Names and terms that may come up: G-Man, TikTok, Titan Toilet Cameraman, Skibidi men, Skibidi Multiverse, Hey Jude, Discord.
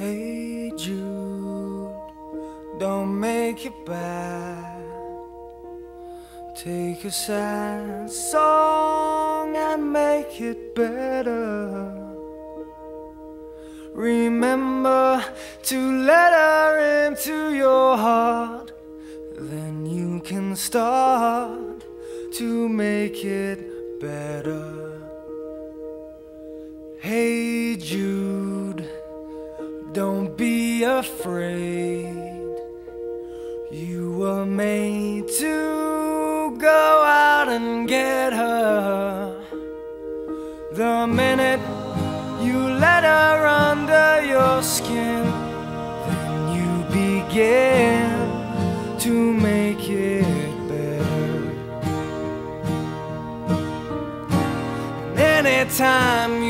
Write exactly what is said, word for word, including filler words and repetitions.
Hey Jude, don't make it bad. Take a sad song and make it better. Remember to let her into your heart, then you can start to make it better. Hey Jude, don't be afraid. You were made to go out and get her. The minute you let her under your skin, then you begin to make it better. And anytime you